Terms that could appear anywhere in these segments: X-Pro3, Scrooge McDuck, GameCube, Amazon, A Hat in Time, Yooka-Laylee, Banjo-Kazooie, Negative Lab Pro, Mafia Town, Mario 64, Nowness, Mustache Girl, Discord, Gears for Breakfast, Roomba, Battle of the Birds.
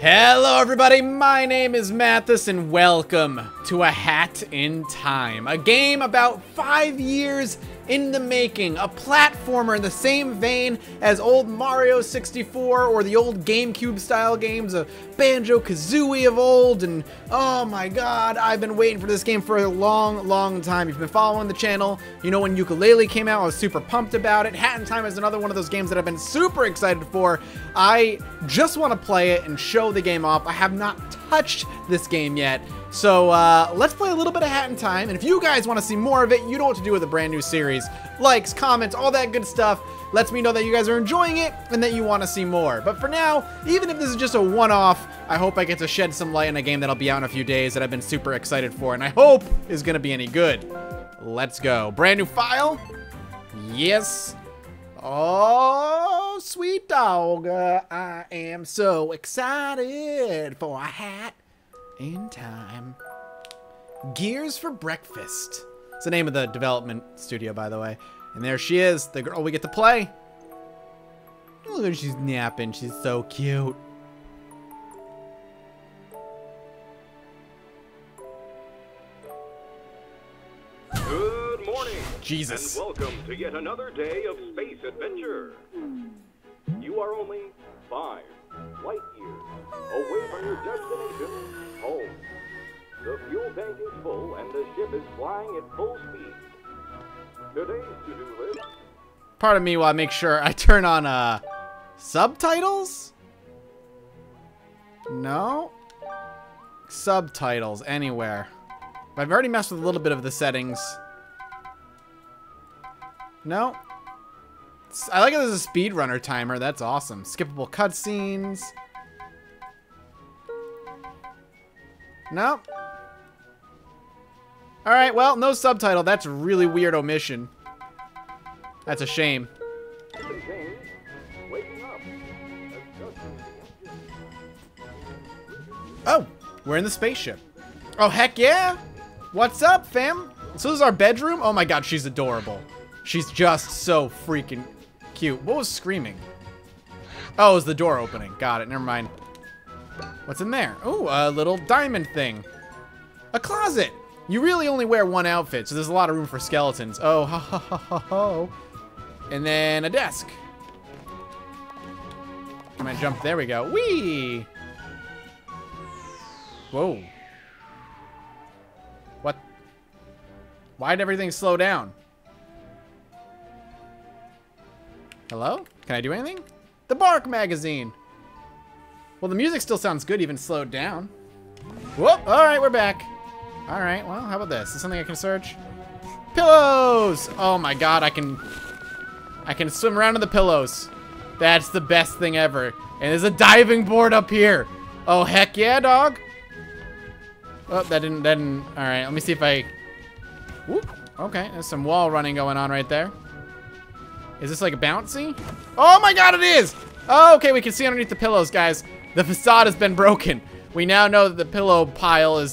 Hello everybody, my name is Mathis and welcome to A Hat in Time, a game about 5 years in the making, a platformer in the same vein as old Mario 64 or the old GameCube style games of Banjo-Kazooie of old, and oh my god, I've been waiting for this game for a long, long time. If you've been following the channel, you know when Yooka-Laylee came out, I was super pumped about it. Hat in Time is another one of those games that I've been super excited for. I just want to play it and show the game off. I have not touched this game yet. So let's play a little bit of Hat in Time, and if you guys want to see more of it, you know what to do with a brand new series. Likes, comments, all that good stuff lets me know that you guys are enjoying it and that you want to see more. But for now, even if this is just a one-off, I hope I get to shed some light on a game that'll be out in a few days that I've been super excited for and I hope is going to be any good. Let's go. Brand new file. Yes. Oh, sweet dog. I am so excited for A Hat in Time. Gears for Breakfast. It's the name of the development studio, by the way. And there she is, the girl we get to play. Look at her, she's napping. She's so cute. Good morning. Jesus. And welcome to yet another day of space adventure. You are only 5 light years away from your destination. Home. The fuel tank is full and the ship is flying at full speed. Today's to-do list. Pardon me while I make sure I turn on subtitles? No? Subtitles anywhere. But I've already messed with a little bit of the settings. No? I like it as a speedrunner timer, that's awesome. Skippable cutscenes. No. Alright, well, no subtitle. That's a really weird omission. That's a shame. Oh, we're in the spaceship. Oh, heck yeah! What's up, fam? So this is our bedroom? Oh my god, she's adorable. She's just so freaking cute. What was screaming? Oh, it was the door opening. Got it, never mind. What's in there? Oh, a little diamond thing. A closet. You really only wear one outfit, so there's a lot of room for skeletons. Oh, ho, ho, ho, ho, ho. And then a desk. I'm gonna jump. There we go. Whee! Whoa. What? Why'd everything slow down? Hello? Can I do anything? The Bark magazine. Well, the music still sounds good, even slowed down. Whoop, all right, we're back. All right, well, how about this? Is something I can search? Pillows! Oh my god, I can swim around in the pillows. That's the best thing ever. And there's a diving board up here. Oh, heck yeah, dog. Oh, that didn't, all right, let me see if I, whoop, okay, there's some wall running going on right there. Is this like a bouncy? Oh my god, it is! Oh, okay, we can see underneath the pillows, guys. The facade has been broken. We now know that the pillow pile is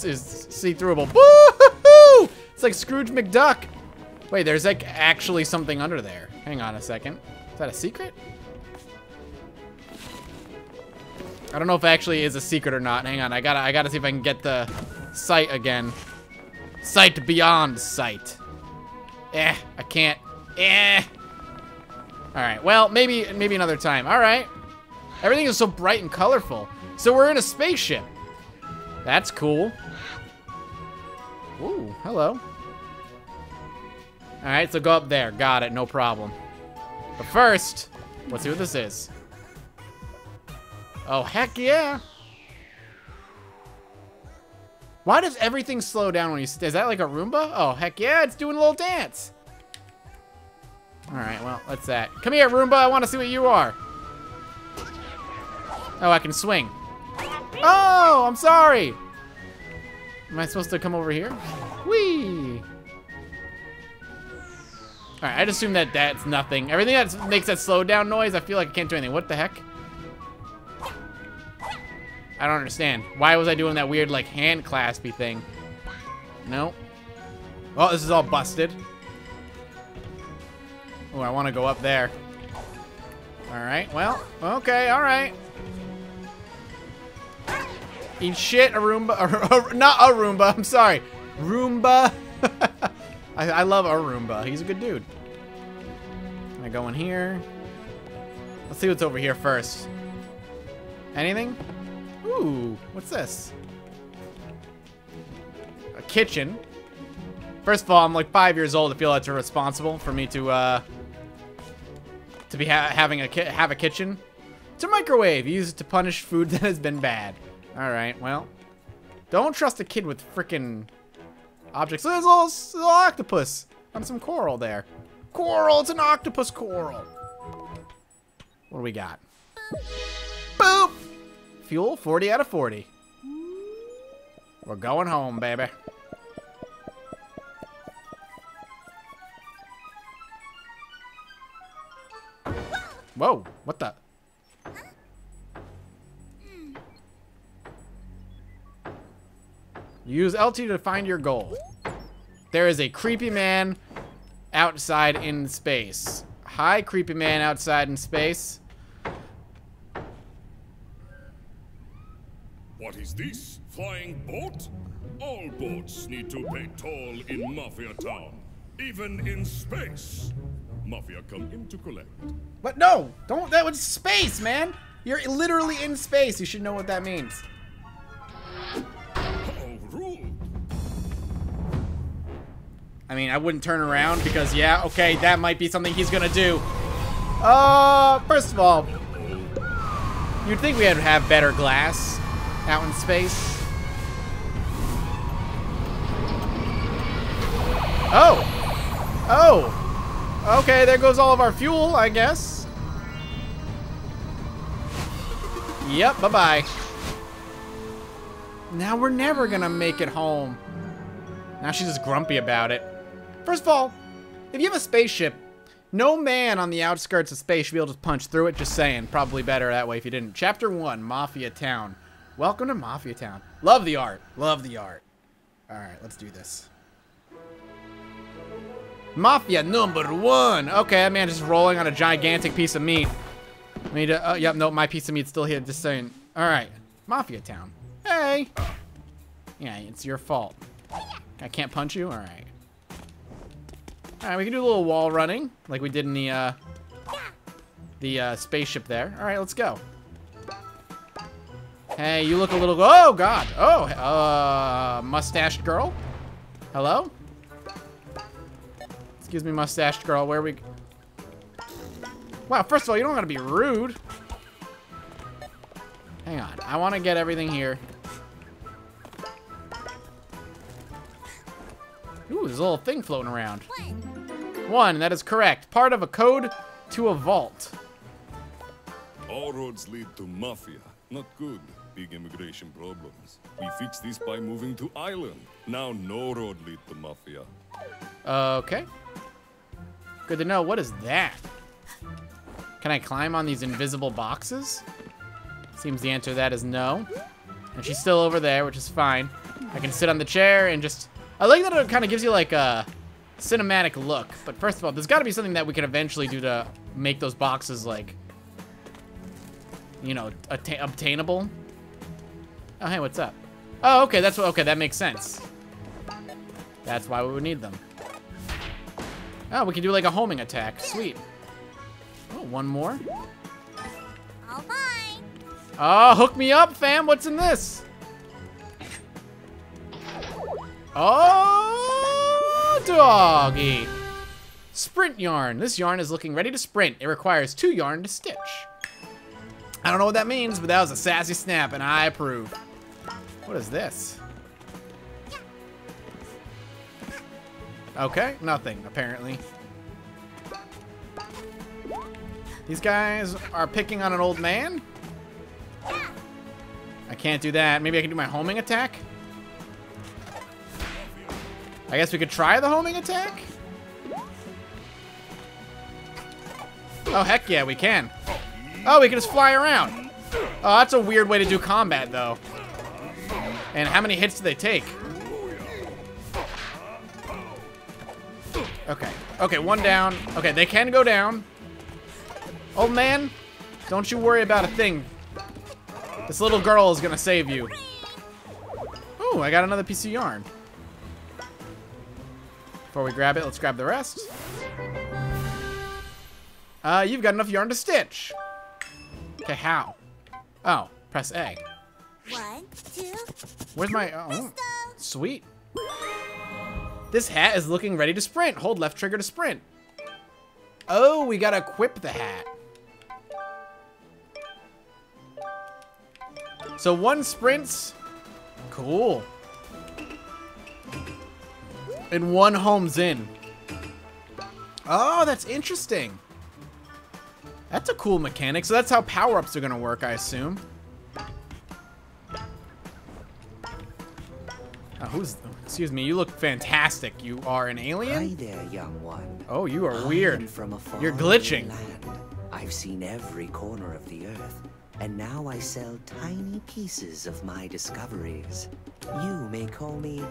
see-throughable. Woo-hoo-hoo! It's like Scrooge McDuck. Wait, there's like actually something under there. Hang on a second. Is that a secret? I don't know if it actually is a secret or not. Hang on, I gotta see if I can get the sight again. Sight beyond sight. Eh, I can't. Eh. All right, well, maybe another time. All right. Everything is so bright and colorful. So we're in a spaceship. That's cool. Ooh, hello. All right, so go up there. Got it, no problem. But first, let's see what this is. Oh, heck yeah. Why does everything slow down when you, is that like a Roomba? Oh, heck yeah, it's doing a little dance. All right, well, what's that? Come here, Roomba, I want to see what you are. Oh, I can swing. Oh, I'm sorry. Am I supposed to come over here? Whee! All right, I'd assume that that's nothing. Everything that makes that slow down noise, I feel like I can't do anything. What the heck? I don't understand. Why was I doing that weird, like, hand claspy thing? No. Oh, this is all busted. Oh, I want to go up there. All right, well, okay, all right. Eat shit, a Roomba. Not a Roomba, I'm sorry. Roomba. I love a Roomba. He's a good dude. Can I go in here? Let's see what's over here first. Anything? Ooh, what's this? A kitchen. First of all, I'm like 5 years old to feel that's irresponsible for me to be having a kitchen. It's a microwave. You use it to punish food that has been bad. All right, well, don't trust a kid with frickin' objects. There's a little octopus on some coral there. Coral, it's an octopus coral. What do we got? Boop! Fuel, 40 out of 40. We're going home, baby. Whoa, what the? Use LT to find your goal. There is a creepy man outside in space. Hi, creepy man outside in space. What is this? Flying boat? All boats need to pay toll in Mafia Town, even in space. Mafia come in to collect. What? No! Don't! That was space, man! You're literally in space. You should know what that means. How rude. I mean, I wouldn't turn around because, yeah, okay, that might be something he's gonna do. First of all, you'd think we'd have better glass out in space. Oh! Oh! Okay, there goes all of our fuel, I guess. Yep, bye-bye. Now we're never gonna make it home. Now she's just grumpy about it. First of all, if you have a spaceship, no man on the outskirts of space should be able to punch through it, just saying. Probably better that way if you didn't. Chapter 1, Mafia Town. Welcome to Mafia Town. Love the art. Love the art. Alright, let's do this. Mafia number 1. Okay, that man just rolling on a gigantic piece of meat. I need to, yep, no, my piece of meat's still here, just saying. All right, Mafia Town. Hey. Yeah, it's your fault. I can't punch you? All right. All right, we can do a little wall running, like we did in the spaceship there. All right, let's go. Hey, you look a little, oh God. Oh, Mustached Girl. Hello? Excuse me, Mustached Girl, where are we? Wow, first of all, you don't gotta be rude. Hang on, I wanna get everything here. Ooh, there's a little thing floating around. One, that is correct. Part of a code to a vault. All roads lead to Mafia. Not good. Big immigration problems. We fixed this by moving to Island. Now no road lead to Mafia. Okay. Good to know. What is that? Can I climb on these invisible boxes? Seems the answer to that is no. And she's still over there, which is fine. I can sit on the chair and just... I like that it kind of gives you like a cinematic look. But first of all, there's got to be something that we can eventually do to make those boxes like... you know, obtainable. Oh, hey, what's up? Oh, okay, that's what... okay, that makes sense. That's why we would need them. Oh, we can do like a homing attack. Sweet. Oh, one more. All fine. Oh, hook me up, fam. What's in this? Oh, doggy. Sprint yarn. This yarn is looking ready to sprint. It requires 2 yarn to stitch. I don't know what that means, but that was a sassy snap, and I approve. What is this? Okay, nothing, apparently. These guys are picking on an old man? I can't do that. Maybe I can do my homing attack? I guess we could try the homing attack? Oh, heck yeah, we can. Oh, we can just fly around. Oh, that's a weird way to do combat, though. And how many hits do they take? Okay. Okay, one down. Okay, they can go down. Old man, don't you worry about a thing. This little girl is gonna save you. Ooh, I got another piece of yarn. Before we grab it, let's grab the rest. You've got enough yarn to stitch. Okay, how? Oh, press A. 1, 2. Where's my... Oh, sweet. This hat is looking ready to sprint. Hold left trigger to sprint. Oh, we gotta equip the hat. So one sprints. Cool. And one homes in. Oh, that's interesting. That's a cool mechanic. So that's how power-ups are gonna work, I assume. Oh, who's... Excuse me, you look fantastic. You are an alien? Hi there, young one. Oh, you are weird. From a far... You're glitching. Land. I've seen every corner of the earth. And now I sell tiny pieces of my discoveries. You may call me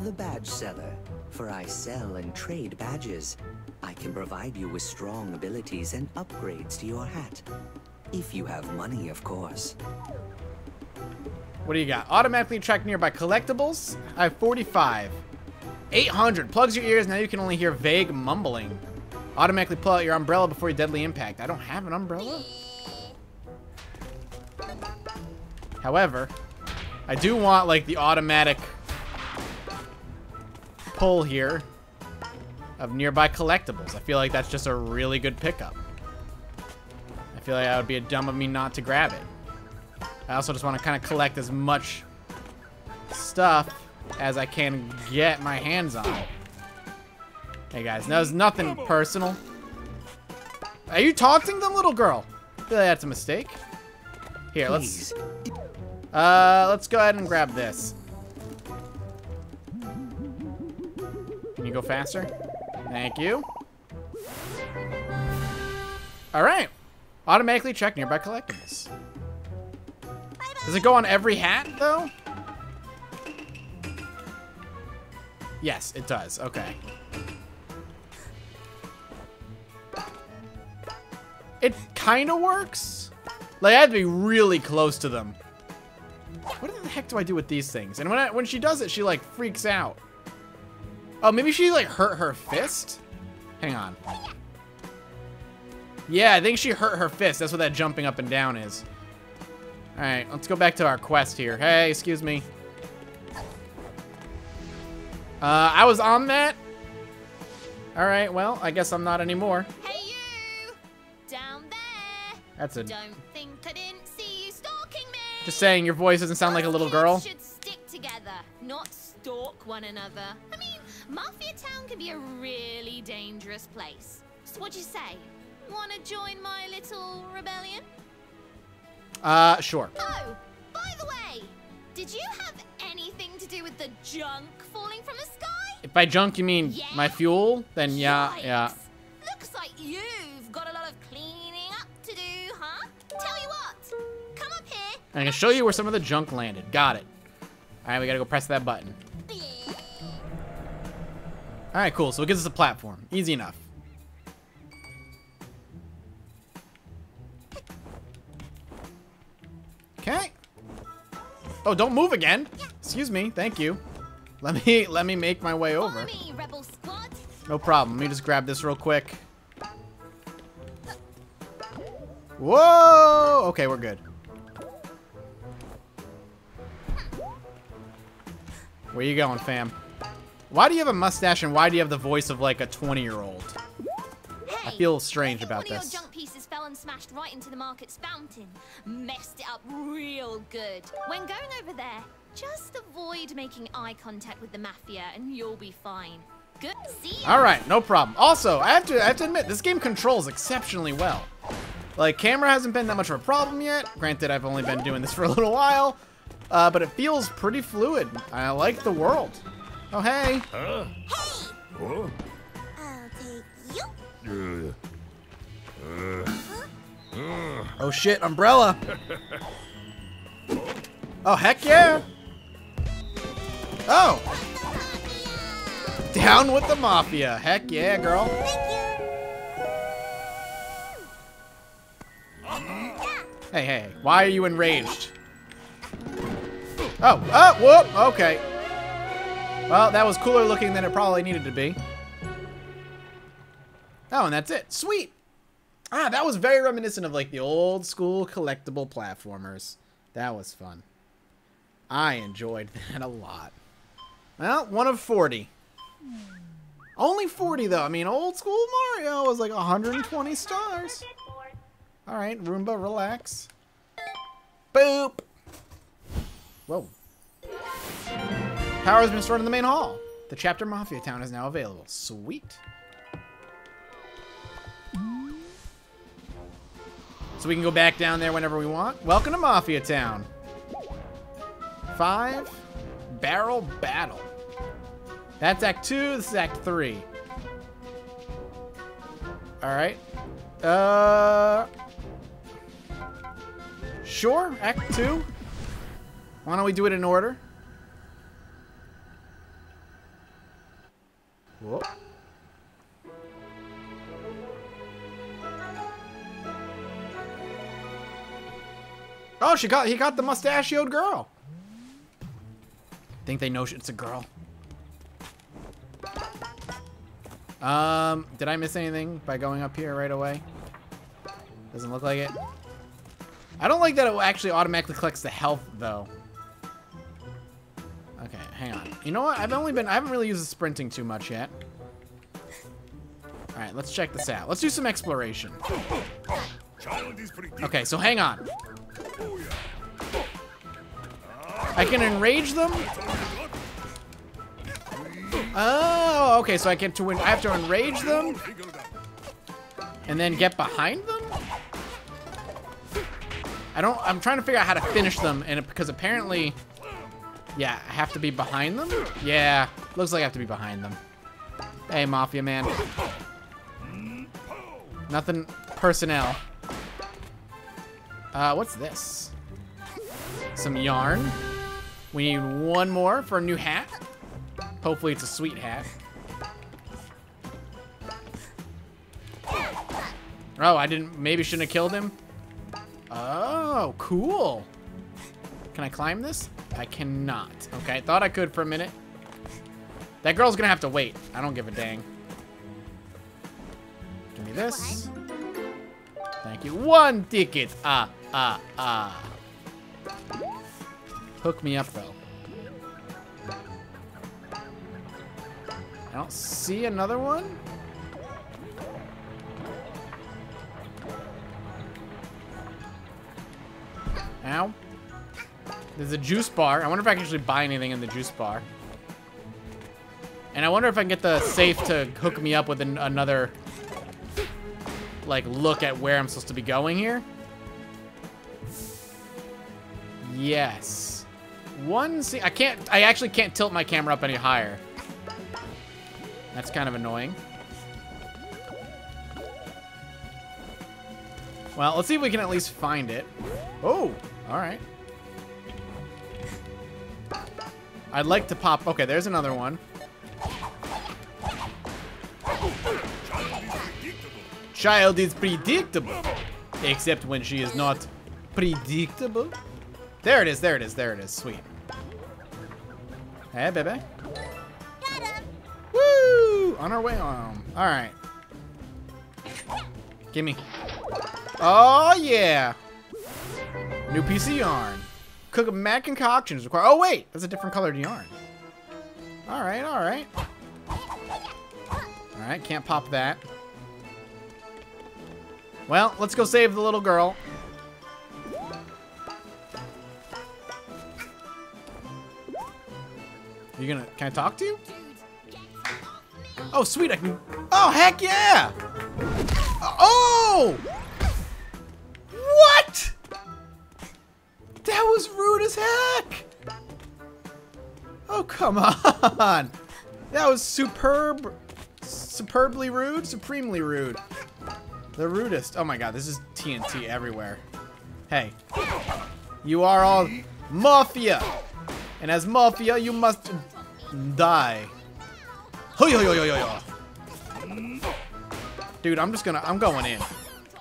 the badge seller, for I sell and trade badges. I can provide you with strong abilities and upgrades to your hat. If you have money, of course. What do you got? Automatically attract nearby collectibles. I have 45. 800. Plugs your ears. Now you can only hear vague mumbling. Automatically pull out your umbrella before your deadly impact. I don't have an umbrella. However, I do want, like, the automatic pull here of nearby collectibles. I feel like that's just a really good pickup. I feel like that would be a dumb of me not to grab it. I also just want to kind of collect as much stuff as I can get my hands on. Hey, guys, that was nothing personal. Are you taunting them, little girl? I feel like that's a mistake. Here, let's go ahead and grab this. Can you go faster? Thank you. All right. Automatically check nearby collectibles. Does it go on every hat, though? Yes, it does. Okay. It kind of works. Like, I have to be really close to them. What the heck do I do with these things? And when she does it, she, like, freaks out. Oh, maybe she, like, hurt her fist? Hang on. Yeah, I think she hurt her fist. That's what that jumping up and down is. All right, let's go back to our quest here. Hey, excuse me. I was on that. All right, well, I guess I'm not anymore. Hey, you! Down there! That's a... Don't think I didn't see you stalking me! Just saying, your voice doesn't sound like a little girl. Should stick together, not stalk one another. I mean, Mafia Town can be a really dangerous place. So what'd you say? Wanna join my little rebellion? Sure. Oh, by the way, did you have anything to do with the junk falling from the sky? If by junk you mean my fuel, then yeah, yeah. Looks like you've got a lot of cleaning up to do, huh? Tell you what, come up here. I'm gonna show you where some of the junk landed. Got it. All right, we gotta go press that button. All right, cool. So it gives us a platform. Easy enough. Okay. Oh, don't move again. Excuse me. Thank you. Let me make my way over. No problem. Let me just grab this real quick. Whoa. Okay, we're good. Where you going, fam? Why do you have a mustache and why do you have the voice of like a 20-year-old? Hey, I feel strange about this. Your junk pieces fell and smashed right into the market's fountain. Messed it up real good. When going over there, just avoid making eye contact with the mafia and you'll be fine. Good. See you. All right, no problem. Also, I have to admit this game controls exceptionally well. Like, camera hasn't been that much of a problem yet. Granted, I've only been doing this for a little while, but it feels pretty fluid. I like the world. Oh, hey. Hey. Oh. I'll take you. Oh, shit. Umbrella. Oh, heck yeah. Oh. Down with the mafia. Heck yeah, girl. Hey, hey. Why are you enraged? Oh, oh, whoop, okay. Well, that was cooler looking than it probably needed to be. Oh, and that's it. Sweet! Ah, that was very reminiscent of, like, the old school collectible platformers. That was fun. I enjoyed that a lot. Well, one of 40. Only 40, though. I mean, old school Mario was, like, 120 stars. All right, Roomba, relax. Boop! Whoa. Power has been stored in the main hall. The chapter Mafia Town is now available. Sweet. So we can go back down there whenever we want. Welcome to Mafia Town. 5 Barrel Battle. That's Act 2. This is Act 3. All right. Sure. Act 2. Why don't we do it in order? Whoop. Oh, he got the mustachioed girl. I think they know it's a girl. Did I miss anything by going up here right away? Doesn't look like it. I don't like that it actually automatically collects the health though. Okay, hang on. You know what? I haven't really used the sprinting too much yet. All right, let's check this out. Let's do some exploration. Okay, so hang on. I can enrage them. Oh, okay, so I have to enrage them and then get behind them. I'm trying to figure out how to finish them, and because apparently, yeah, I have to be behind them. Yeah, looks like I have to be behind them. Hey, Mafia man. Nothing personnel. What's this? Some yarn. We need one more for a new hat. Hopefully it's a sweet hat. Oh, maybe shouldn't have killed him. Oh, cool. Can I climb this? I cannot. Okay, I thought I could for a minute. That girl's gonna have to wait. I don't give a dang. Give me this. Thank you. One ticket. Hook me up, though. I don't see another one. Ow. There's a juice bar. I wonder if I can actually buy anything in the juice bar. And I wonder if I can get the safe to hook me up with another, like, look at where I'm supposed to be going here. Yes. I actually can't tilt my camera up any higher. That's kind of annoying. Well, let's see if we can at least find it. Oh, all right. I'd like to pop. Okay, there's another one. Child is predictable, except when she is not predictable. There it is, there it is, there it is. Sweet. Hey, baby. Got him. Woo! On our way home. All right. Gimme. Oh, yeah. New piece of yarn. Cook a mad concoction is required. Oh, wait. That's a different colored yarn. All right, all right. All right, can't pop that. Well, let's go save the little girl. Can I talk to you? Oh, sweet, oh, heck yeah! Oh! What? That was rude as heck! Oh, come on! That was superbly rude, supremely rude. The rudest. Oh my god, this is TNT everywhere. Hey, you are all Mafia! And as Mafia, you must die. Dude, I'm going in.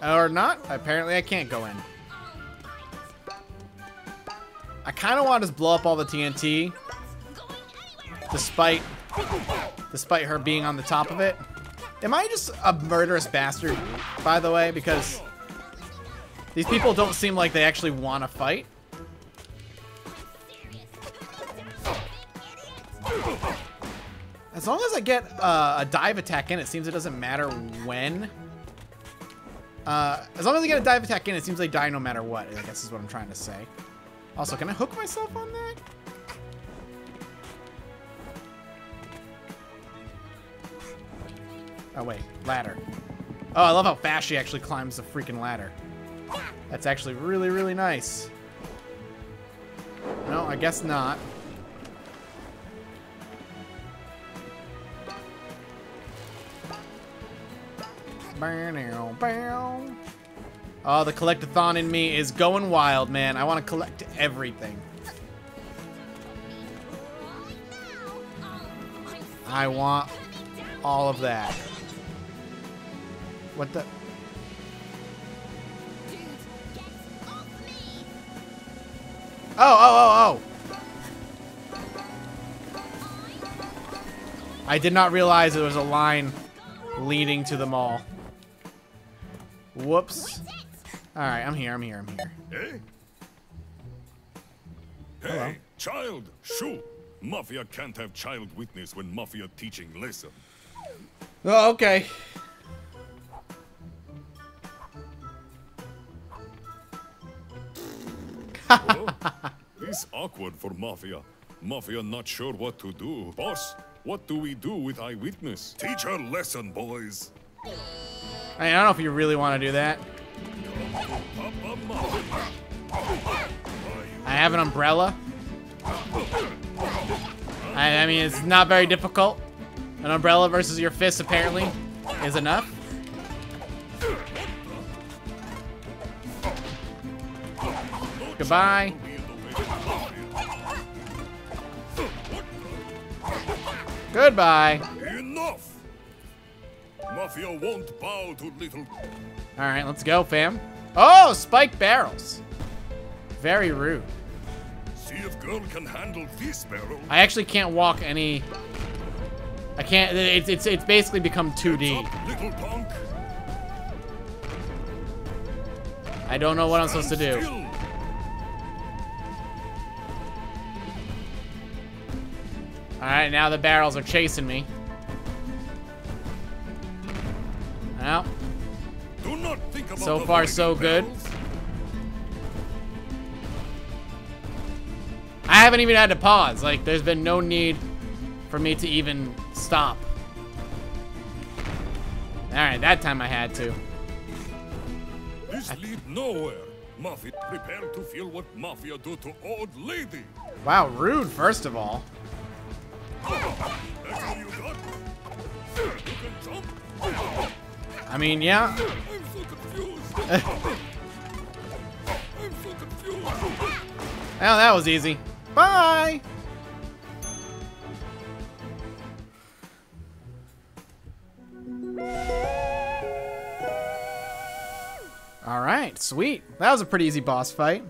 Or not? Apparently I can't go in. I kind of want to just blow up all the TNT, despite her being on the top of it. Am I just a murderous bastard, by the way? Because these people don't seem like they actually want to fight. As long as I get a dive attack in, it seems it doesn't matter when. As long as I get a dive attack in, it seems they die no matter what, I guess is what I'm trying to say. Also, can I hook myself on that? Oh, wait. Ladder. Oh, I love how fast she actually climbs the freaking ladder. That's actually really, really nice. No, I guess not. Oh, the collect-a-thon in me is going wild, man. I want to collect everything. I want all of that. What the? Oh, oh, oh, oh. I did not realize there was a line leading to the mall. Whoops. Alright, I'm here. Hey. Hello. Hey, child! Shoo! Mafia can't have child witness when Mafia teaching lesson. Oh, okay. Well, it's awkward for Mafia. Mafia not sure what to do. Boss, what do we do with eyewitness? Teach her lesson, boys. I mean, I don't know if you really want to do that. I have an umbrella. I mean, it's not very difficult. An umbrella versus your fist, apparently, is enough. Goodbye. Goodbye. Enough. Mafia won't bow to little. All right, let's go, fam. Oh, spike barrels. Very rude. See if girl can handle this barrel. I actually can't walk any. I can't. It's basically become 2D. Up, little punk. I don't know what I'm supposed to do. Still. All right, now the barrels are chasing me. Well, do not think about so far so good. Barrels. I haven't even had to pause. Like, there's been no need for me to even stop. All right, that time I had to. This lead nowhere. Mafia, prepare to feel what Mafia do to old lady. Wow, rude. First of all. That's all you got? You can jump? I mean, yeah. I'm so confused. Well, that was easy. Bye. All right, sweet. That was a pretty easy boss fight.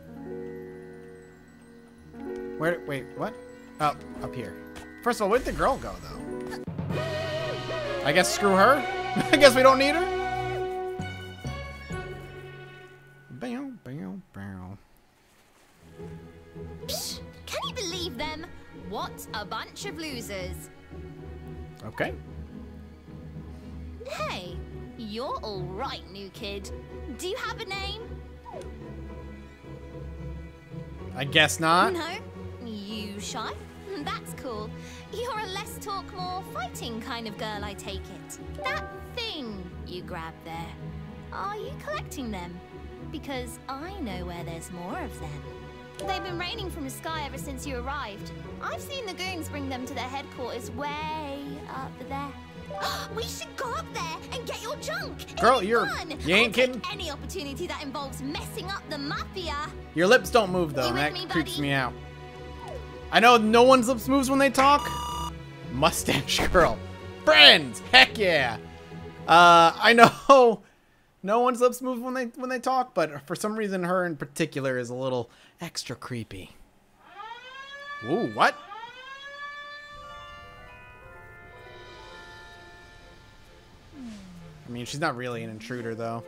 Where? Wait, what? Oh, up here. First of all, where'd the girl go, though? I guess screw her. I guess we don't need her. Bam, bam, bam. Psst. Can you believe them? What a bunch of losers. Okay. Hey, you're all right, new kid. Do you have a name? I guess not. No? You shy? That's cool. You're a less talk, more fighting kind of girl, I take it. That thing you grabbed there, are you collecting them? Because I know where there's more of them. They've been raining from the sky ever since you arrived. I've seen the goons bring them to their headquarters way up there. We should go up there and get your junk. Girl, you ain't kidding. Any opportunity that involves messing up the Mafia. Your lips don't move, though. That creeps me out. I know no one's lips moves when they talk. Mustache Girl. Friends! Heck yeah! I know no one's lips move when they talk, but for some reason her in particular is a little extra creepy. Ooh, what? I mean, she's not really an intruder, though.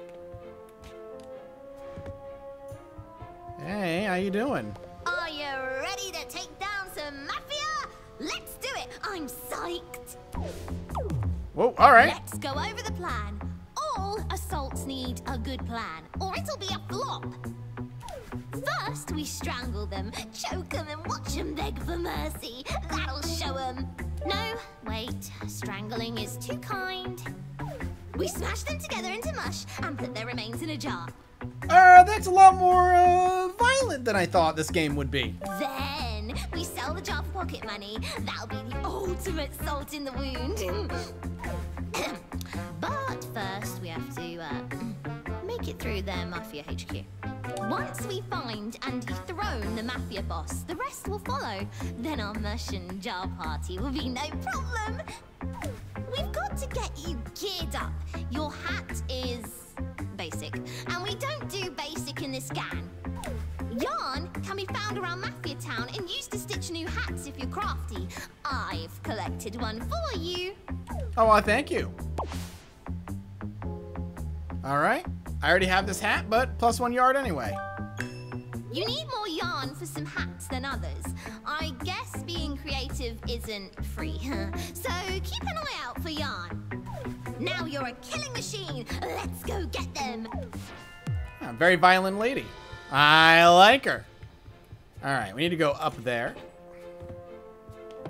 Hey, how you doing? Are you ready to take down some mafia? Let's do it. I'm psyched. Whoa, all right. Let's go over the plan. All assaults need a good plan, or it'll be a flop. First, we strangle them, choke them, and watch them beg for mercy. That'll show them. No, wait. Strangling is too kind. We smash them together into mush and put their remains in a jar. That's a lot more violent than I thought this game would be. Then we sell the jar for pocket money. That'll be the ultimate salt in the wound. But first, we have to make it through their mafia HQ. Once we find and dethrone the mafia boss, the rest will follow. Then our mush and jar party will be no problem. We've got to get you geared up. Your hat is basic, and we don't do basic in this gang. Yarn can be found around Mafia Town and used to stitch new hats if you're crafty. I've collected one for you. Oh, well, thank you. All right, I already have this hat, but plus 1 yard anyway. You need more yarn for some hats than others. I guess being creative isn't free, so keep an eye out for yarn. Now you're a killing machine. Let's go get them. A very violent lady. I like her. All right, we need to go up there.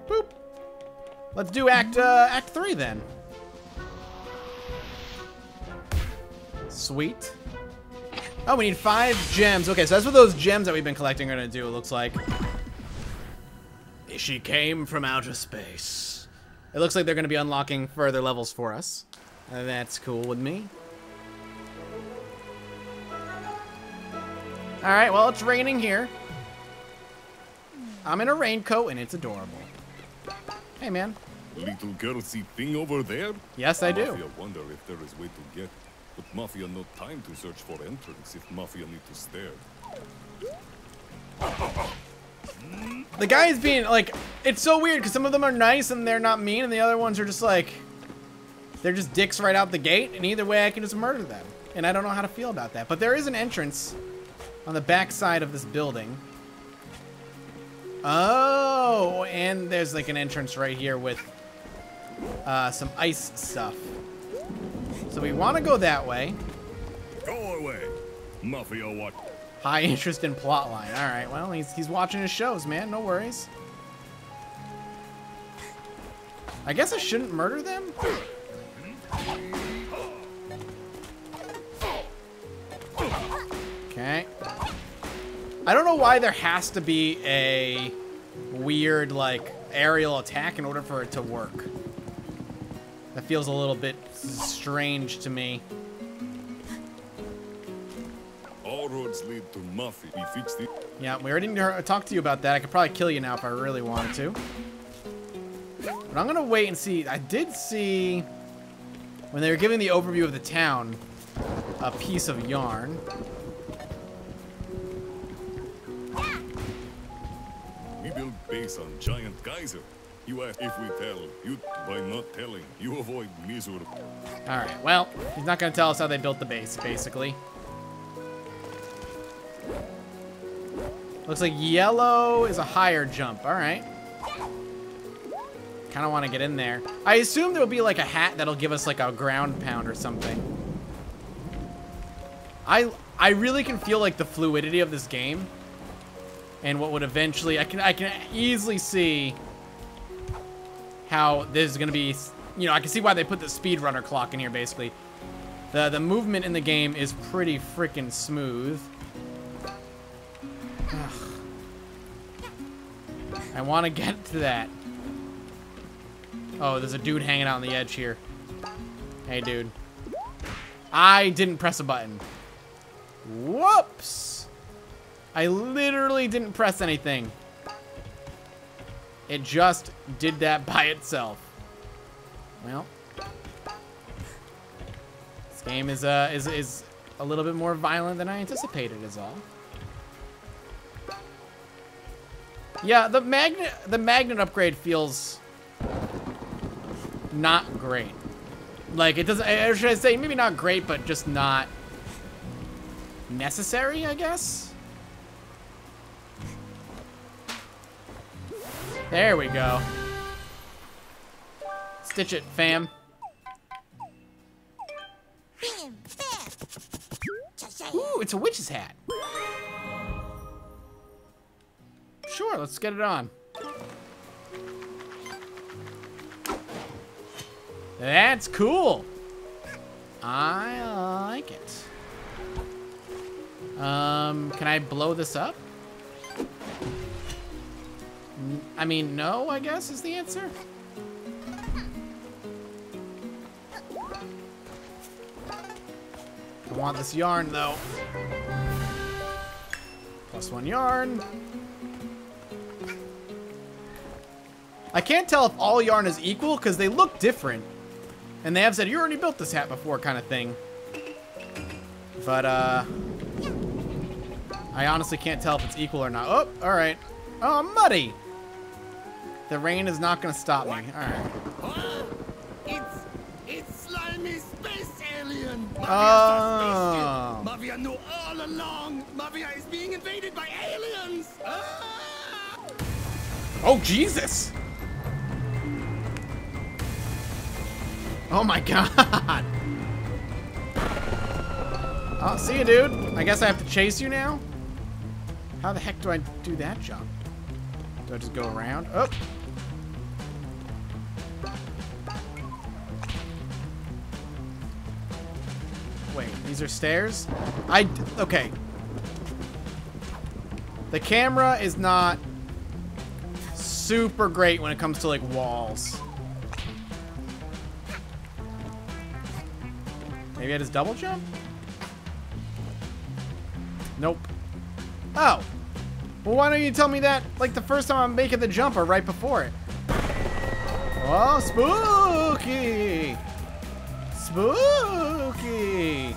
Boop. Let's do Act 3 then. Sweet. Oh, we need 5 gems. Okay, so that's what those gems that we've been collecting are gonna do, it looks like. She came from outer space. It looks like they're gonna be unlocking further levels for us. That's cool with me. All right, well, it's raining here. I'm in a raincoat and it's adorable. Hey, man. Little girl see thing over there? Yes, I do. Mafia wonder if there is way to get. But Mafia no time to search for entrance if Mafia need to stare. The guy is being, like, it's so weird because some of them are nice and they're not mean and the other ones are just like, they're just dicks right out the gate, and either way I can just murder them. And I don't know how to feel about that. But there is an entrance on the back side of this building. Oh, and there's like an entrance right here with some ice stuff. So we want to go that way. Go away, Mafia. What? High interest in plotline. All right. Well, he's watching his shows, man. No worries. I guess I shouldn't murder them. Okay. I don't know why there has to be a weird like aerial attack in order for it to work. That feels a little bit strange to me. All roads lead to Mafia. We fixed it. Yeah, we already talked to you about that. I could probably kill you now if I really wanted to. But I'm gonna wait and see. I did see when they were giving the overview of the town a piece of yarn. We build base on giant geyser. You ask if we tell you. By not telling, you avoid misery. All right, well, he's not gonna tell us how they built the base, basically. Looks like yellow is a higher jump. All right. Kind of want to get in there. I assume there'll be like a hat that'll give us like a ground pound or something. I really can feel like the fluidity of this game, and what would eventually I can easily see how this is gonna be, you know, I can see why they put the speedrunner clock in here, basically. The movement in the game is pretty freaking smooth. Ugh. I wanna get to that. Oh, there's a dude hanging out on the edge here. Hey, dude. I didn't press a button. Whoops! I literally didn't press anything. It just did that by itself. Well, this game is a little bit more violent than I anticipated, is all. Yeah, the magnet upgrade feels not great. Like, it doesn't, or should I say, maybe not great, but just not necessary, I guess? There we go. Stitch it, fam. Ooh, it's a witch's hat. Sure, let's get it on. That's cool. I like it. Can I blow this up? I mean, no, I guess is the answer. I want this yarn though. +1 yarn. I can't tell if all yarn is equal because they look different. And they have said, you already built this hat before kind of thing. But, I honestly can't tell if it's equal or not. Oh, all right. Oh, muddy. The rain is not going to stop me. All right. Oh, it's slimy space alien. Oh. Mafia knew all along. Mafia is being invaded by aliens. Ah! Oh, Jesus. Oh my god! Oh, see you, dude. I guess I have to chase you now? How the heck do I do that jump? Do I just go around? Oh! Wait, these are stairs? Okay. The camera is not super great when it comes to, like, walls. Maybe I just double jump? Nope. Oh. Well, why don't you tell me that, like, the first time I'm making the jump or right before it? Oh, spooky. Spooky.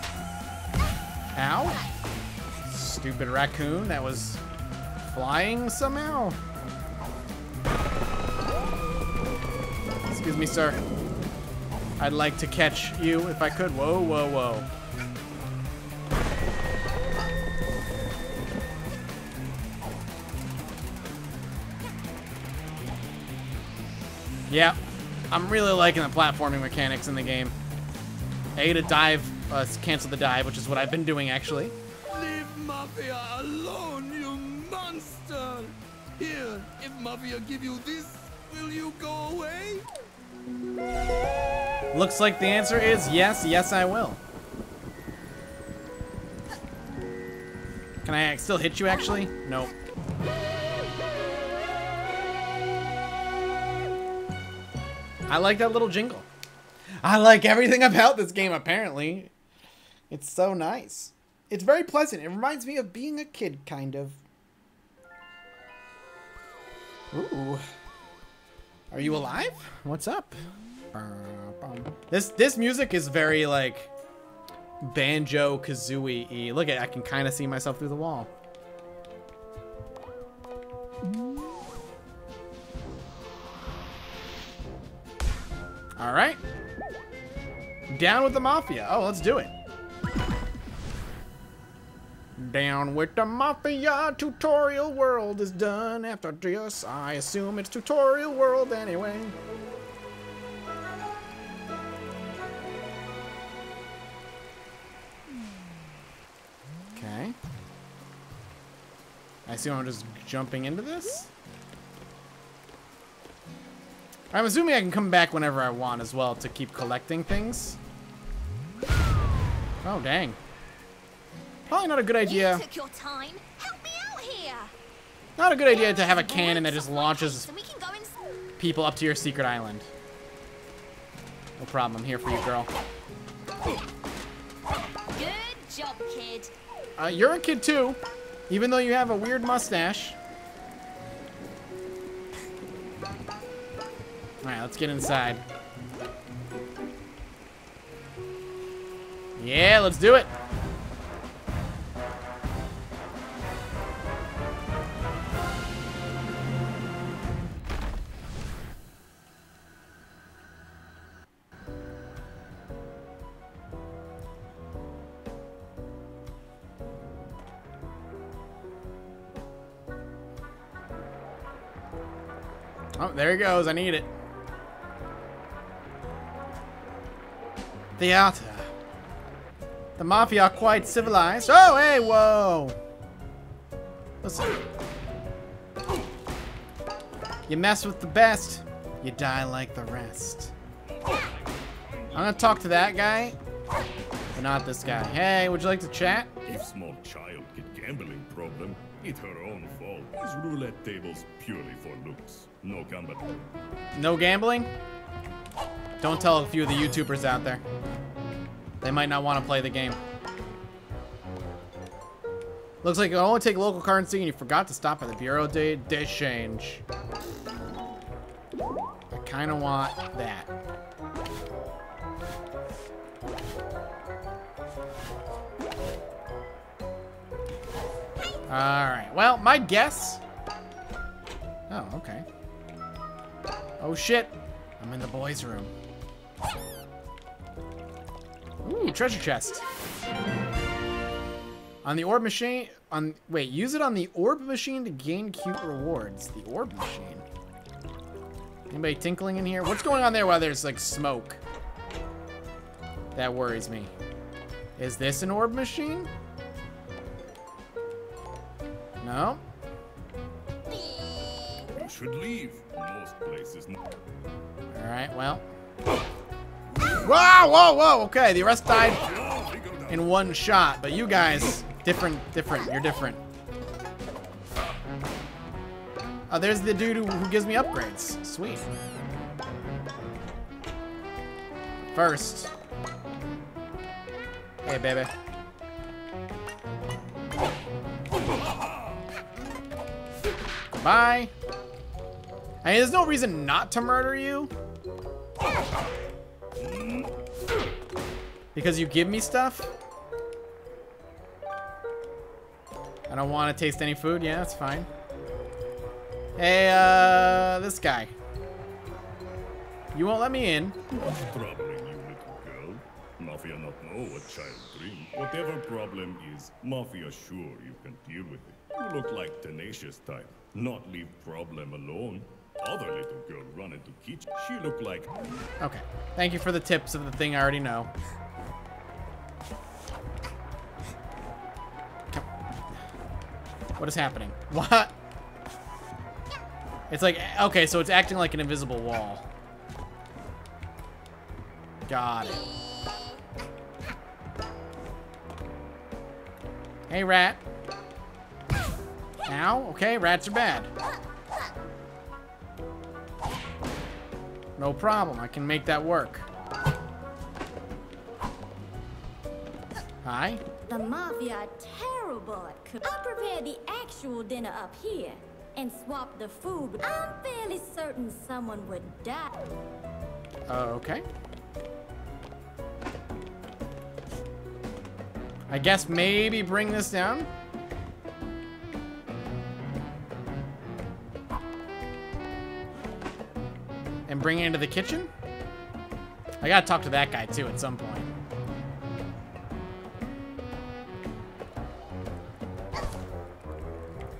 Ow. Stupid raccoon that was flying somehow. Excuse me, sir. I'd like to catch you if I could. Whoa, whoa, whoa. Yeah, I'm really liking the platforming mechanics in the game. A to dive, cancel the dive, which is what I've been doing actually. Leave Mafia alone, you monster! Here, if Mafia give you this, will you go away? Looks like the answer is yes, yes I will. Can I still hit you actually? Nope. I like that little jingle. I like everything about this game apparently. It's so nice. It's very pleasant. It reminds me of being a kid, kind of. Ooh. Are you alive? What's up? This music is very like Banjo-Kazooie-y. Look at I can kind of see myself through the wall. All right, down with the Mafia. Oh, let's do it. Down with the Mafia. Tutorial world is done after this. I assume it's tutorial world anyway. Okay. I assume I'm just jumping into this. I'm assuming I can come back whenever I want as well to keep collecting things. Oh, dang. Probably not a good idea. You took your time. Help me out here. Not a good idea to have a cannon that just launches people up to your secret island. No problem. I'm here for you, girl. Good job, kid. You're a kid too, even though you have a weird mustache. Alright, let's get inside. Yeah, let's do it. Oh, there he goes. I need it. Theater. The Mafia are quite civilized. Oh, hey, whoa. Listen. You mess with the best, you die like the rest. I'm gonna talk to that guy, but not this guy. Hey, would you like to chat? If small child get gambling problem, it's her own fault. These roulette tables purely for looks. No gambling. No gambling? Don't tell a few of the YouTubers out there. They might not want to play the game. Looks like you only take local currency and you forgot to stop at the Bureau de Change. I kind of want that. Alright, well, my guess... Oh, okay. Oh shit, I'm in the boys' room. Ooh, treasure chest. On the orb machine, wait, use it on the orb machine to gain cute rewards. The orb machine. Anybody tinkling in here? What's going on there while there's like smoke? That worries me. Is this an orb machine? No? You should leave. Most places. All right, well. Whoa, whoa, whoa, okay, the rest died in one shot, but you guys, different, you're different. Oh, there's the dude who gives me upgrades. Sweet. First. Hey, baby. Bye. I mean, there's no reason not to murder you. Because you give me stuff? I don't want to taste any food. Yeah, that's fine. Hey, this guy. You won't let me in. What's troubling you, little girl? Mafia not know what child dream. Whatever problem is, Mafia sure you can deal with it. You look like tenacious type. Not leave problem alone. Other little girl run into kitchen. She looked like... Okay. Thank you for the tips of the thing I already know. What is happening? What? It's like... Okay, so it's acting like an invisible wall. Got it. Hey, rat. Ow. Okay, rats are bad. No problem, I can make that work. Hi? The Mafia are terrible at cooking. I'll prepare the actual dinner up here and swap the food. I'm fairly certain someone would die. Okay. I guess maybe bring this down. And bring it into the kitchen? I gotta talk to that guy too at some point.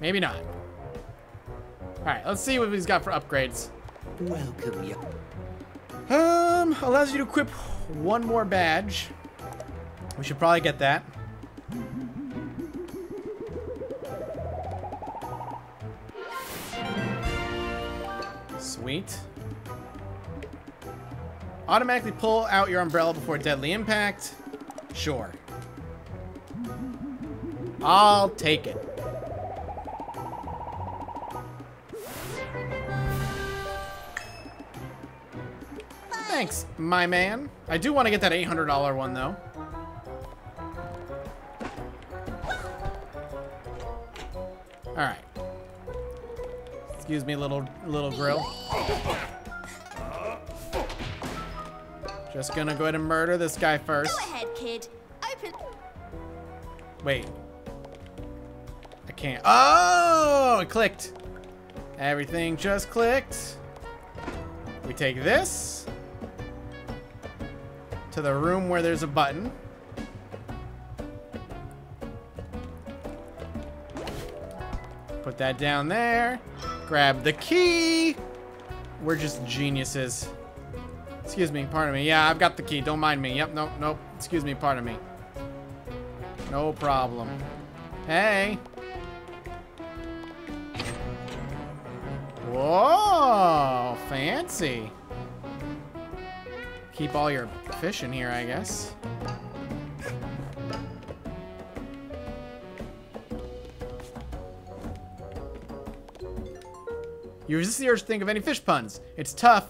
Maybe not. Alright, let's see what he's got for upgrades. Welcome. Allows you to equip one more badge. We should probably get that. Sweet. Automatically pull out your umbrella before deadly impact. Sure. I'll take it. Thanks, my man. I do want to get that $800 one, though. All right. Excuse me, little grill. Just gonna go ahead and murder this guy first. Go ahead, kid. Open. Wait. I can't. Oh, it clicked. Everything just clicked. We take this to the room where there's a button. Put that down there. Grab the key. We're just geniuses. Excuse me, pardon me. Yeah, I've got the key. Don't mind me. Yep, nope, nope. Excuse me, pardon me. No problem. Hey. Whoa, fancy. Keep all your fish in here, I guess. You resist the urge to think of any fish puns. It's tough,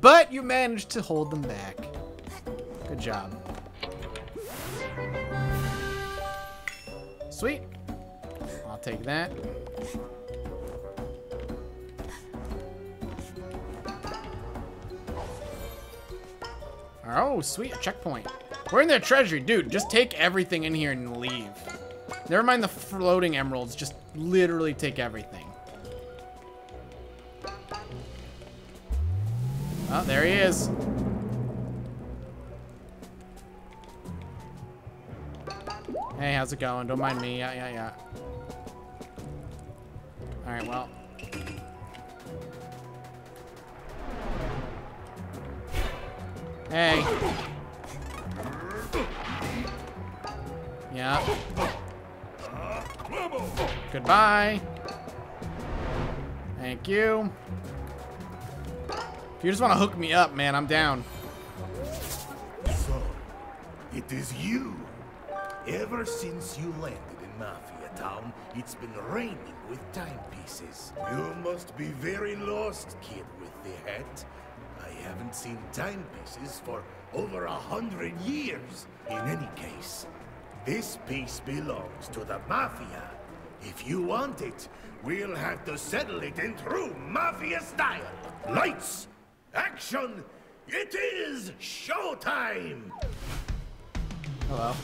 but you managed to hold them back. Good job. Sweet. I'll take that. Oh, sweet, a checkpoint. We're in their treasury. Dude, just take everything in here and leave. Never mind the floating emeralds. Just literally take everything. Oh, there he is. Hey, how's it going? Don't mind me. Yeah. All right, well. Hey. Yeah. Goodbye. Thank you. If you just want to hook me up, man, I'm down. So, it is you. Ever since you landed in Mafia Town, it's been raining with timepieces. You must be very lost, kid with the hat. I haven't seen timepieces for over 100 years. In any case, this piece belongs to the Mafia. If you want it, we'll have to settle it in true Mafia style. Lights, action, it is showtime! Hello.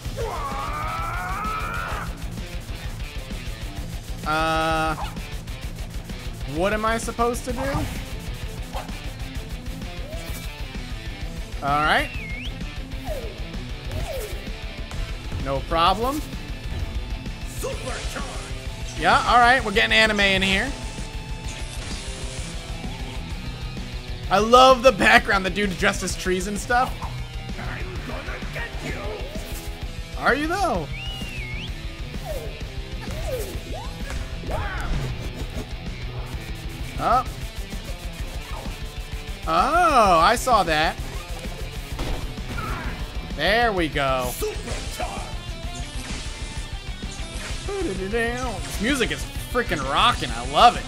What am I supposed to do? All right. No problem. Supercharge. Yeah, all right. We're getting anime in here. I love the background. The dude's dressed as trees and stuff. I'm gonna get you. Are you though? Up. Oh. Oh, I saw that. There we go. This music is freaking rocking. I love it.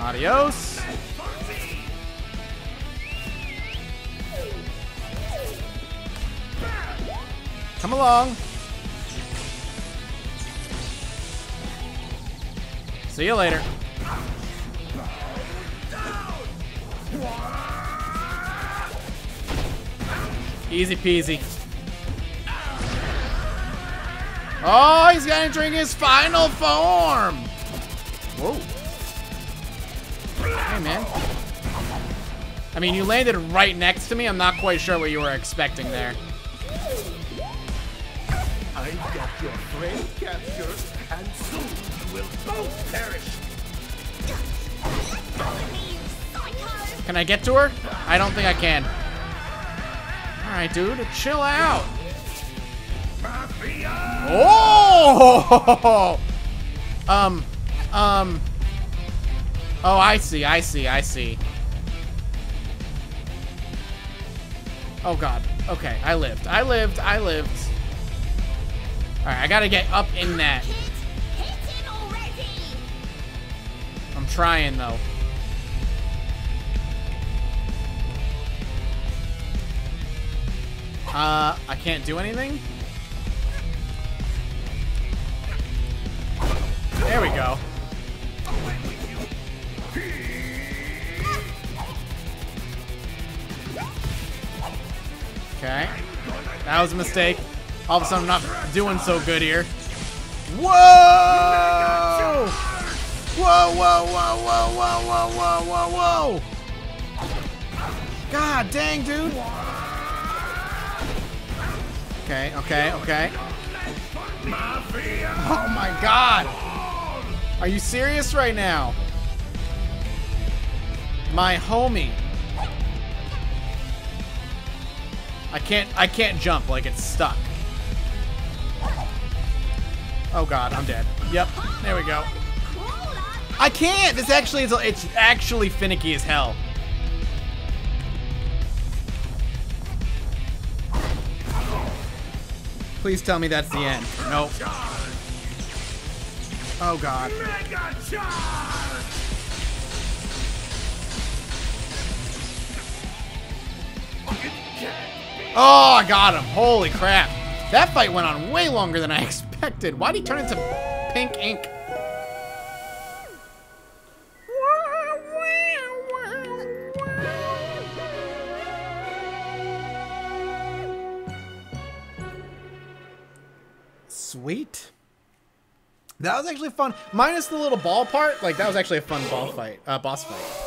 Adios. Come along. See you later. Easy peasy. Oh, he's got to drink his final form. Whoa. Hey, man. I mean, you landed right next to me. I'm not quite sure what you were expecting there. I've got your friend captured, and soon you will both perish. Can I get to her? I don't think I can. Alright, dude, chill out. Oh! Oh, I see. Oh, God. Okay, I lived. Alright, I gotta get up in that. I'm trying, though. I can't do anything? There we go. Okay. That was a mistake. All of a sudden, I'm not doing so good here. Whoa! Whoa! God dang, dude! Okay. Oh my God! Are you serious right now? My homie. I can't jump, like it's stuck. Oh god, I'm dead. Yep, there we go. I can't! This actually is, it's actually finicky as hell. Please tell me that's the end. Nope. Oh god. Mega charge! Oh, I got him. Holy crap. That fight went on way longer than I expected. Why'd he turn into pink ink? Sweet. That was actually fun. Minus the little ball part, like that was actually a fun ball fight, boss fight.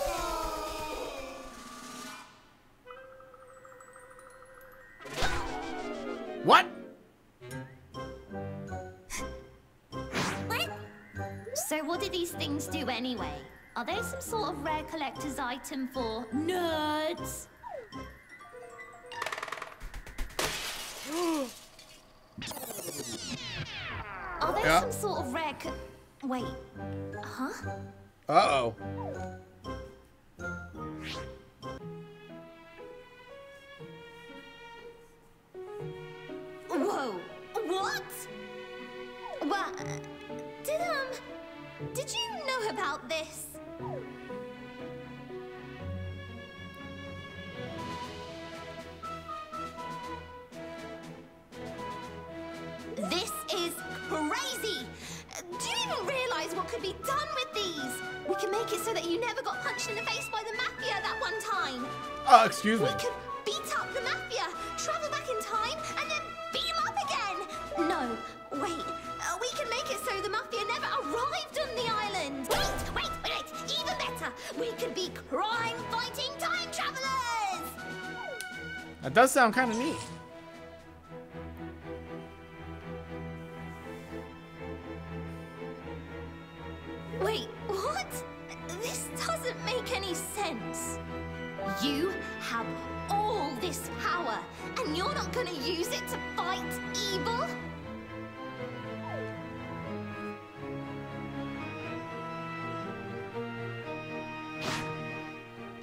What? What? So what do these things do anyway? Are they some sort of rare collector's item for nerds? Are there some sort of rare wait. Huh? Uh-oh. Whoa! What? Well, did you know about this? This is crazy! Do you even realize what could be done with these? We can make it so that you never got punched in the face by the Mafia that one time. Oh, excuse me. We could beat up the Mafia, travel back in time, and then beat him up again! No, wait. We can make it so the Mafia never arrived on the island! Wait! Even better! We could be crime-fighting time travelers! That does sound kind of neat. Wait, what? This doesn't make any sense. You have all this power, and you're not going to use it to fight evil?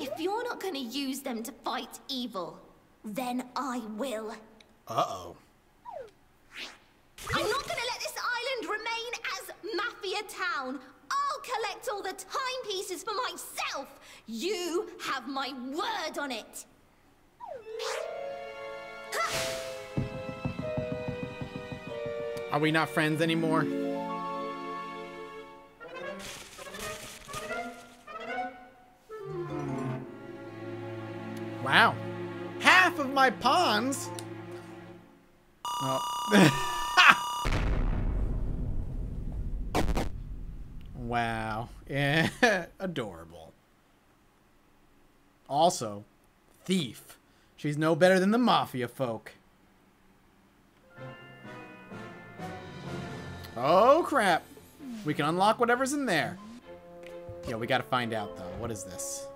If you're not going to use them to fight evil, then I will. Uh-oh. I'm not going to let this island remain as Mafia Town. I'll collect all the timepieces for myself. You have my word on it. Are we not friends anymore? Wow. Half of my pawns. Oh. Wow. Yeah. Adorable. Also, thief. She's no better than the Mafia folk. Oh crap. We can unlock whatever's in there. Yeah, we gotta find out though. What is this?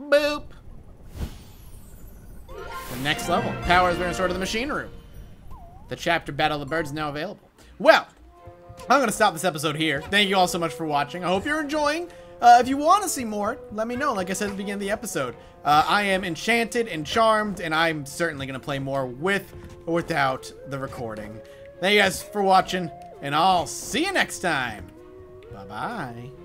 Boop. The next level. Power has been restored to the machine room. The chapter Battle of the Birds is now available. Well, I'm gonna stop this episode here. Thank you all so much for watching. I hope you're enjoying. If you want to see more, let me know. Like I said at the beginning of the episode, I am enchanted and charmed, and I'm certainly going to play more with or without the recording. Thank you guys for watching, and I'll see you next time. Bye-bye.